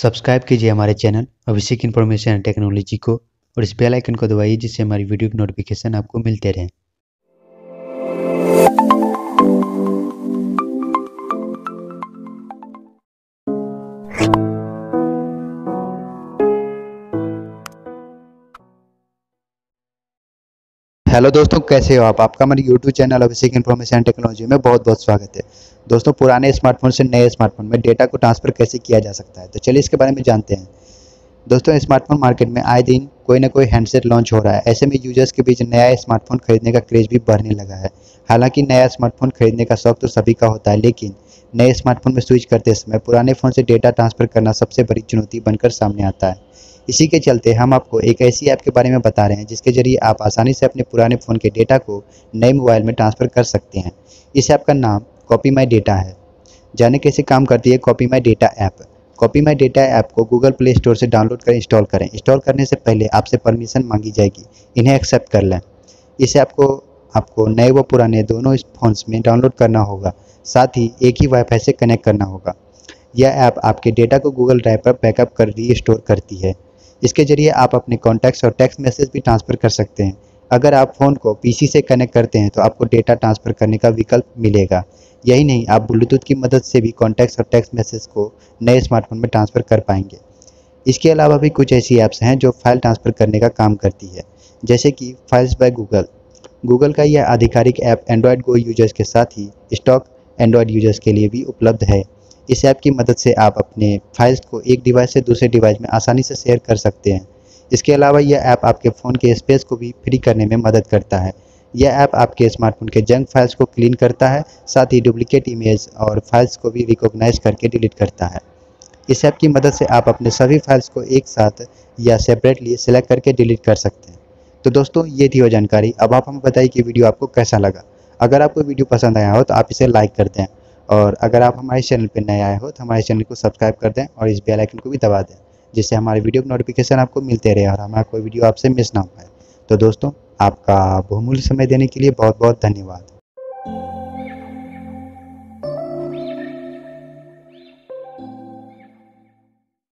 Subscribe कीजिए हमारे channel Abhishek information and technology को और इस बेल आइकन को दबाइए जिससे हमारी वीडियो की नोटिफिकेशन आपको मिलते रहें। हेलो दोस्तों, कैसे हो आप? आपका हमारे YouTube channel Abhishek information and technology में बहुत बहुत स्वागत है। दोस्तों, पुराने स्मार्टफोन से नए स्मार्टफोन में डेटा को ट्रांसफ़र कैसे किया जा सकता है, तो चलिए इसके बारे में जानते हैं। दोस्तों, स्मार्टफोन मार्केट में आए दिन कोई ना कोई हैंडसेट लॉन्च हो रहा है। ऐसे में यूजर्स के बीच नया स्मार्टफोन खरीदने का क्रेज भी बढ़ने लगा है। हालांकि नया स्मार्टफोन खरीदने का शौक तो सभी का होता है, लेकिन नए स्मार्टफोन में स्विच करते समय पुराने फ़ोन से डेटा ट्रांसफ़र करना सबसे बड़ी चुनौती बनकर सामने आता है। इसी के चलते हम आपको एक ऐसी ऐप के बारे में बता रहे हैं जिसके जरिए आप आसानी से अपने पुराने फ़ोन के डेटा को नए मोबाइल में ट्रांसफ़र कर सकते हैं। इस ऐप का नाम कॉपी माय डेटा है। जाने कैसे काम करती है copy my data app. Copy my data app को गूगल प्ले स्टोर से डाउनलोड कर इंस्टॉल करें। इंस्टॉल करने से पहले आपसे परमिशन मांगी जाएगी, इन्हें एक्सेप्ट कर लें। इस ऐप को आपको नए व पुराने दोनों फ़ोन्स में डाउनलोड करना होगा, साथ ही एक ही वाईफाई से कनेक्ट करना होगा। यह ऐप आपके डेटा को गूगल ड्राइव पर बैकअप कर रीस्टोर करती है। इसके जरिए आप अपने कॉन्टैक्ट्स और टेक्स्ट मैसेज भी ट्रांसफ़र कर सकते हैं। अगर आप फ़ोन को पीसी से कनेक्ट करते हैं तो आपको डेटा ट्रांसफ़र करने का विकल्प मिलेगा। यही नहीं, आप ब्लूटूथ की मदद से भी कॉन्टैक्ट्स और टेक्स्ट मैसेज को नए स्मार्टफोन में ट्रांसफ़र कर पाएंगे। इसके अलावा भी कुछ ऐसी ऐप्स हैं जो फाइल ट्रांसफ़र करने का काम करती है, जैसे कि फाइल्स बाय गूगल। गूगल का यह आधिकारिक ऐप एंड्रॉयड गो यूजर्स के साथ ही स्टॉक एंड्रॉयड यूजर्स के लिए भी उपलब्ध है। इस ऐप की मदद से आप अपने फाइल्स को एक डिवाइस से दूसरे डिवाइस में आसानी से शेयर कर सकते हैं। इसके अलावा यह ऐप आपके फ़ोन के स्पेस को भी फ्री करने में मदद करता है। यह ऐप आपके स्मार्टफोन के जंक फाइल्स को क्लीन करता है, साथ ही डुप्लिकेट इमेज और फाइल्स को भी रिकॉग्नाइज करके डिलीट करता है। इस ऐप की मदद से आप अपने सभी फाइल्स को एक साथ या सेपरेटली सेलेक्ट करके डिलीट कर सकते हैं। तो दोस्तों, ये थी वो जानकारी। अब आप हमें बताइए कि वीडियो आपको कैसा लगा। अगर आपको वीडियो पसंद आया हो तो आप इसे लाइक कर दें, और अगर आप हमारे चैनल पर नए आए हो तो हमारे चैनल को सब्सक्राइब कर दें और इस बेल आइकन को भी दबा दें, जिससे हमारे वीडियो की नोटिफिकेशन आपको मिलते रहे और हमारा कोई वीडियो आपसे मिस ना हो पाए। तो दोस्तों, आपका बहुमूल्य समय देने के लिए बहुत बहुत धन्यवाद।